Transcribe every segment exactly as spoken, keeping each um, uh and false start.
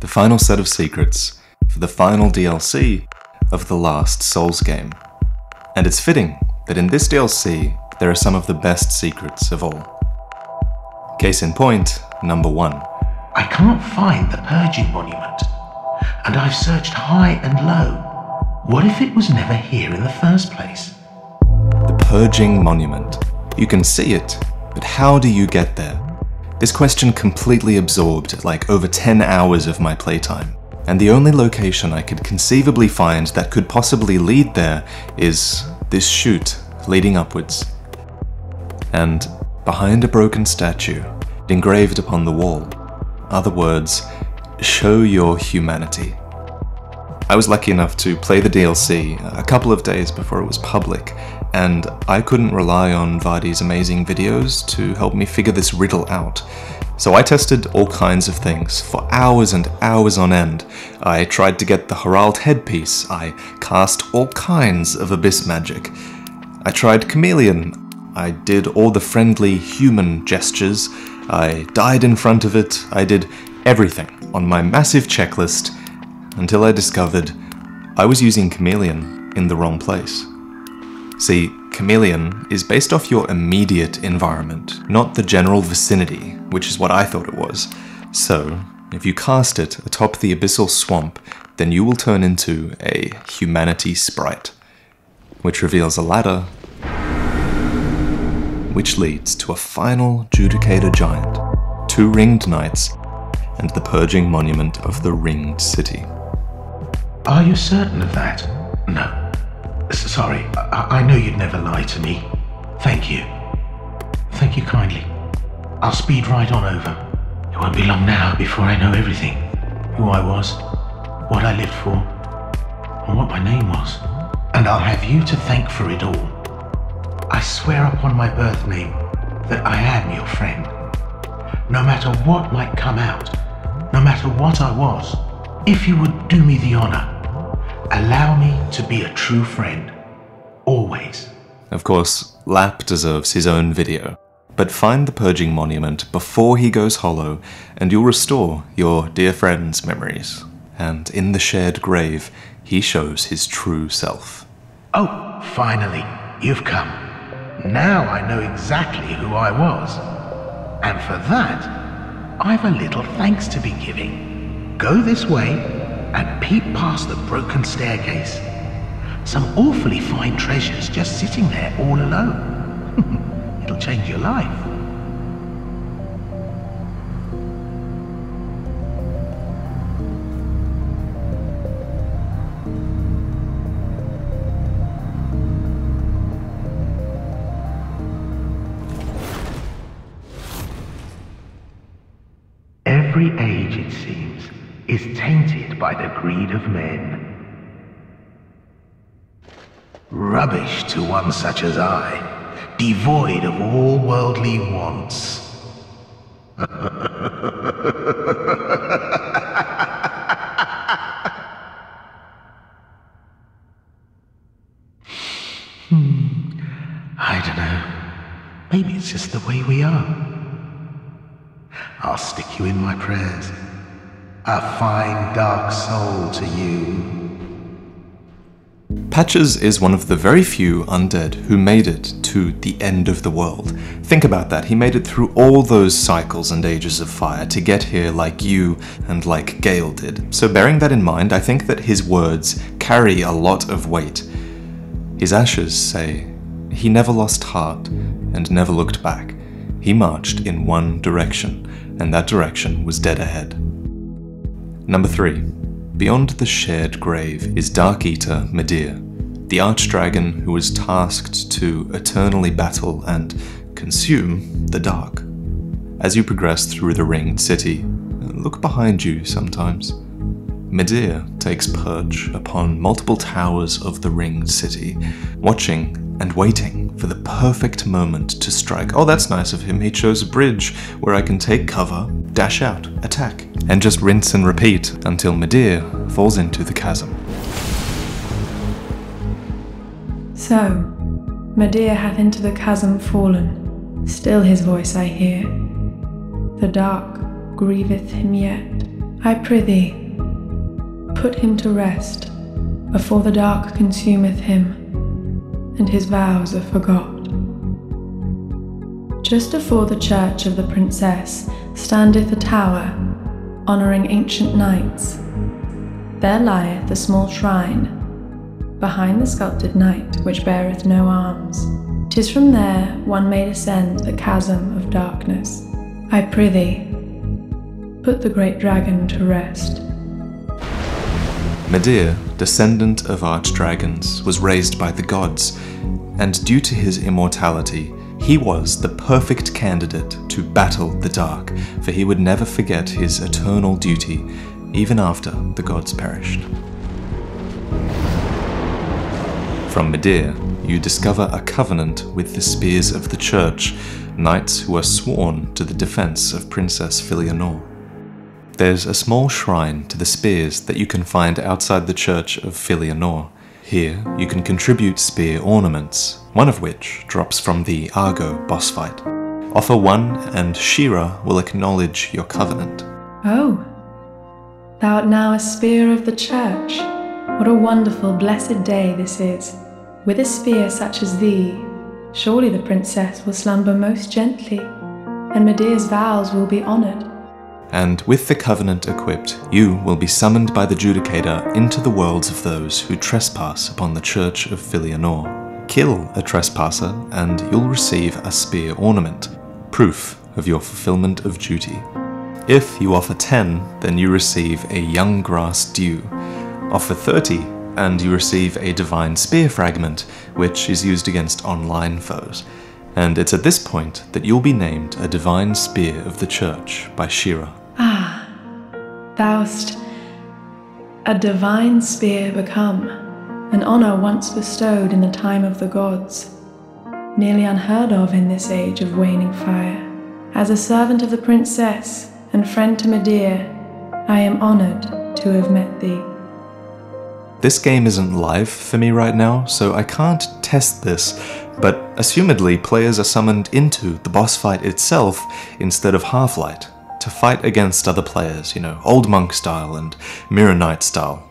the final set of secrets for the final D L C of the last Souls game. And it's fitting that in this D L C there are some of the best secrets of all. Case in point, number one. I can't find the Purging Monument, and I've searched high and low. What if it was never here in the first place? The Purging Monument. You can see it, but how do you get there? This question completely absorbed like over ten hours of my playtime, and the only location I could conceivably find that could possibly lead there is this chute leading upwards. And behind a broken statue, engraved upon the wall, are the words, "Show your humanity." I was lucky enough to play the D L C a couple of days before it was public, and I couldn't rely on Vardy's amazing videos to help me figure this riddle out. So I tested all kinds of things for hours and hours on end. I tried to get the Herald headpiece, I cast all kinds of Abyss magic. I tried Chameleon, I did all the friendly human gestures, I died in front of it, I did everything on my massive checklist, until I discovered I was using Chameleon in the wrong place. See, Chameleon is based off your immediate environment, not the general vicinity, which is what I thought it was. So, if you cast it atop the abyssal swamp, then you will turn into a humanity sprite, which reveals a ladder, which leads to a final Judicator Giant, two Ringed Knights, and the Purging Monument of the Ringed City. Are you certain of that? No. S sorry, I, I know you'd never lie to me. Thank you. Thank you kindly. I'll speed right on over. It won't be long now before I know everything. Who I was, what I lived for, and what my name was. And I'll have you to thank for it all. I swear upon my birth name that I am your friend. No matter what might come out, no matter what I was, if you would do me the honor, allow me to be a true friend, always. Of course, Lapp deserves his own video, but find the Purging Monument before he goes hollow and you'll restore your dear friend's memories. And in the shared grave, he shows his true self. Oh, finally, you've come. Now I know exactly who I was. And for that, I've a little thanks to be giving. Go this way and peep past the broken staircase. Some awfully fine treasures just sitting there all alone. It'll change your life. Every age, it seems, is tainted by the greed of men. Rubbish to one such as I, devoid of all worldly wants. hmm, I don't know. Maybe it's just the way we are. I'll stick you in my prayers. A fine dark soul to you. Patches is one of the very few undead who made it to the end of the world. Think about that, he made it through all those cycles and ages of fire to get here like you and like Gale did. So bearing that in mind, I think that his words carry a lot of weight. His ashes say, he never lost heart and never looked back. He marched in one direction, and that direction was dead ahead. Number three. Beyond the shared grave is Dark Eater Midir, the archdragon who was tasked to eternally battle and consume the dark. As you progress through the Ringed City, look behind you sometimes. Medea takes perch upon multiple towers of the Ringed City, watching and waiting for the perfect moment to strike. Oh, that's nice of him. He chose a bridge where I can take cover, dash out, attack, and just rinse and repeat until Medea falls into the chasm. So, Medea hath into the chasm fallen, still his voice I hear. The dark grieveth him yet, I prithee, put him to rest before the dark consumeth him, and his vows are forgot. Just afore the church of the princess standeth a tower, honouring ancient knights. There lieth a small shrine, behind the sculpted knight which beareth no arms. 'Tis from there one may descend the chasm of darkness. I prithee, put the great dragon to rest. Medea, descendant of archdragons, was raised by the gods, and due to his immortality, he was the perfect candidate to battle the dark, for he would never forget his eternal duty, even after the gods perished. From Medea, you discover a covenant with the Spears of the Church, knights who are sworn to the defense of Princess Filianore. There's a small shrine to the spears that you can find outside the church of Filianore. Here, you can contribute spear ornaments, one of which drops from the Argo boss fight. Offer one, and Shira will acknowledge your covenant. Oh, thou art now a spear of the church. What a wonderful, blessed day this is. With a spear such as thee, surely the princess will slumber most gently, and Medea's vows will be honoured. And with the covenant equipped, you will be summoned by the Judicator into the worlds of those who trespass upon the Church of Filianore. Kill a trespasser, and you'll receive a spear ornament, proof of your fulfillment of duty. If you offer ten, then you receive a young grass dew. Offer thirty, and you receive a divine spear fragment, which is used against online foes. And it's at this point that you'll be named a divine spear of the church by Shira. Ah, thou'st a divine spear become, an honour once bestowed in the time of the gods, nearly unheard of in this age of waning fire. As a servant of the princess and friend to Medea, I am honoured to have met thee. This game isn't live for me right now, so I can't test this, but assumedly players are summoned into the boss fight itself instead of Halflight, to fight against other players, you know, Old Monk style and Mirror Knight style.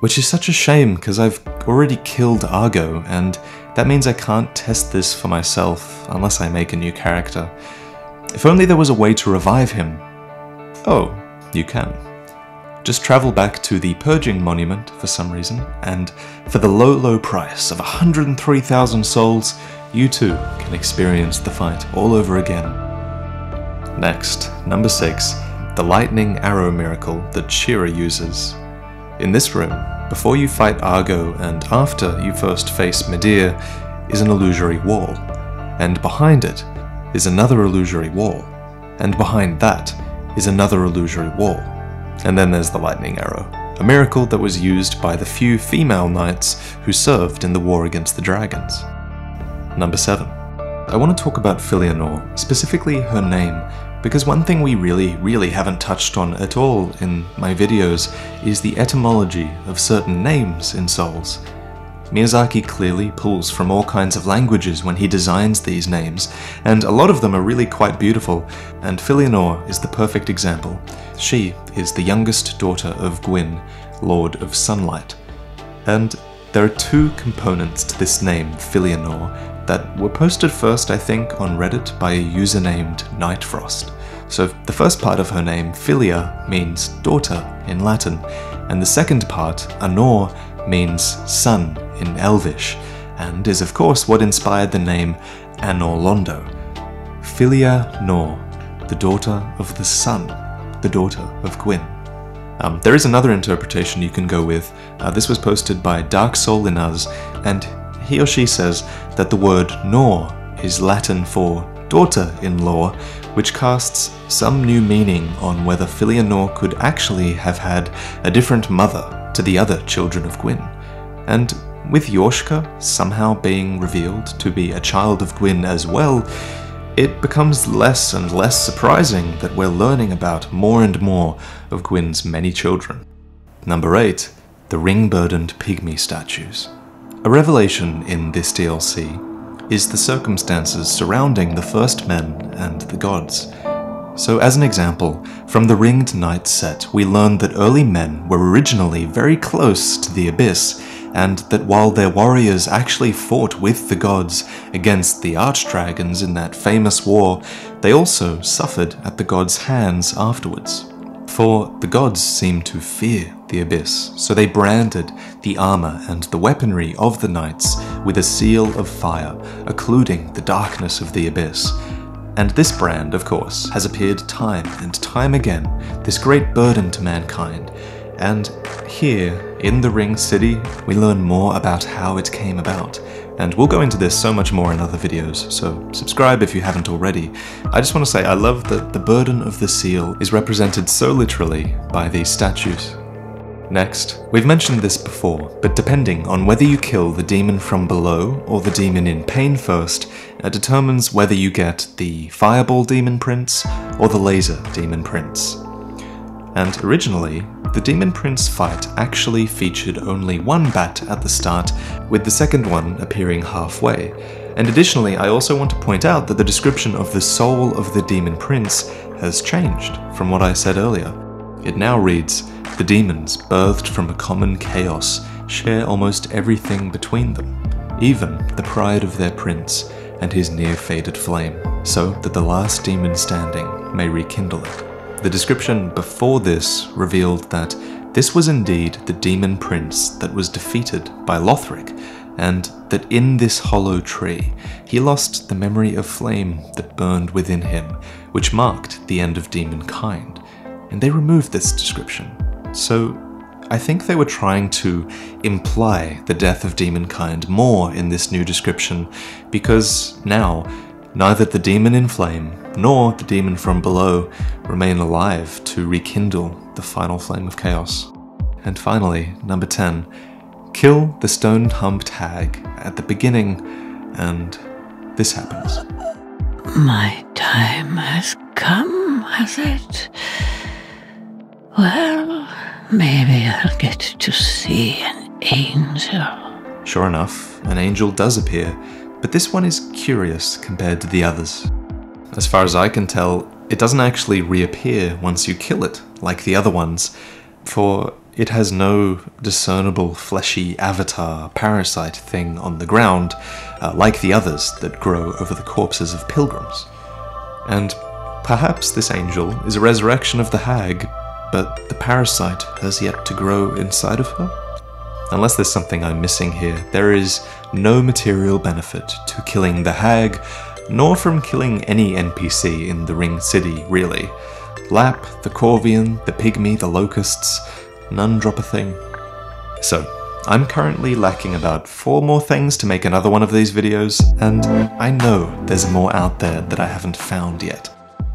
Which is such a shame, because I've already killed Argo, and that means I can't test this for myself unless I make a new character. If only there was a way to revive him. Oh, you can. Just travel back to the Purging Monument for some reason, and for the low, low price of one hundred three thousand souls, you too can experience the fight all over again. Next, number six, the Lightning Arrow miracle that Shira uses. In this room, before you fight Argo and after you first face Medea, is an illusory wall, and behind it is another illusory wall, and behind that is another illusory wall. And then there's the Lightning Arrow, a miracle that was used by the few female knights who served in the war against the dragons. Number seven. I want to talk about Filianore, specifically her name, because one thing we really, really haven't touched on at all in my videos is the etymology of certain names in Souls. Miyazaki clearly pulls from all kinds of languages when he designs these names, and a lot of them are really quite beautiful, and Filianore is the perfect example. She is the youngest daughter of Gwyn, Lord of Sunlight. And there are two components to this name, Filianore, that were posted first, I think, on Reddit by a user named Nightfrost. So the first part of her name, Filia, means daughter in Latin, and the second part, Anor, means sun in Elvish, and is of course what inspired the name Anor Londo. Filianore, the daughter of the sun, the daughter of Gwyn. Um, there is another interpretation you can go with. Uh, this was posted by Dark Soul in Us, and he or she says that the word nor is Latin for daughter-in-law, which casts some new meaning on whether Filianore could actually have had a different mother to the other children of Gwyn, and with Yorshka somehow being revealed to be a child of Gwyn as well, it becomes less and less surprising that we're learning about more and more of Gwyn's many children. Number eight, the ring-burdened Pygmy statues. A revelation in this D L C is the circumstances surrounding the first men and the gods. So as an example, from the Ringed Knight set, we learned that early men were originally very close to the Abyss, and that while their warriors actually fought with the gods against the archdragons in that famous war, they also suffered at the gods' hands afterwards. For the gods seemed to fear the Abyss, so they branded the armor and the weaponry of the knights with a seal of fire, occluding the darkness of the Abyss. And this brand, of course, has appeared time and time again, this great burden to mankind. And here, in the Ringed City, we learn more about how it came about. And we'll go into this so much more in other videos, so subscribe if you haven't already. I just want to say I love that the burden of the seal is represented so literally by these statues. Next, we've mentioned this before, but depending on whether you kill the demon from below or the demon in pain first, it determines whether you get the Fireball Demon Prince or the Laser Demon Prince. And originally, the Demon Prince fight actually featured only one bat at the start, with the second one appearing halfway. And additionally, I also want to point out that the description of the soul of the Demon Prince has changed from what I said earlier. It now reads, "The demons, birthed from a common chaos, share almost everything between them, even the pride of their prince and his near-faded flame, so that the last demon standing may rekindle it." The description before this revealed that this was indeed the demon prince that was defeated by Lothric, and that in this hollow tree he lost the memory of flame that burned within him, which marked the end of demonkind, and they removed this description. So I think they were trying to imply the death of demonkind more in this new description, because now neither the demon in flame nor the demon from below remain alive to rekindle the final flame of chaos. And finally, number ten, kill the stone-humped hag at the beginning, and this happens. My time has come, has it? Well, maybe I'll get to see an angel. Sure enough, an angel does appear, but this one is curious compared to the others. As far as I can tell, it doesn't actually reappear once you kill it, like the other ones, for it has no discernible fleshy avatar parasite thing on the ground, uh, like the others that grow over the corpses of pilgrims. And perhaps this angel is a resurrection of the hag, but the parasite has yet to grow inside of her? Unless there's something I'm missing here, there is no material benefit to killing the hag, nor from killing any N P C in the Ringed City, really. Lapp, the Corvian, the Pygmy, the Locusts, none drop a thing. So, I'm currently lacking about four more things to make another one of these videos, and I know there's more out there that I haven't found yet.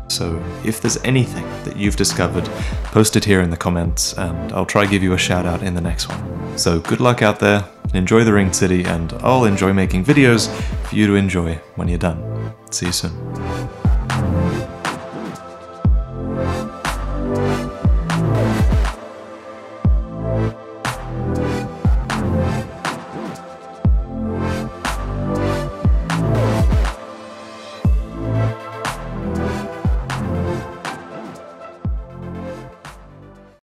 So if there's anything that you've discovered, post it here in the comments, and I'll try to give you a shout out in the next one. So good luck out there, enjoy the Ringed City, and I'll enjoy making videos for you to enjoy when you're done. See you soon.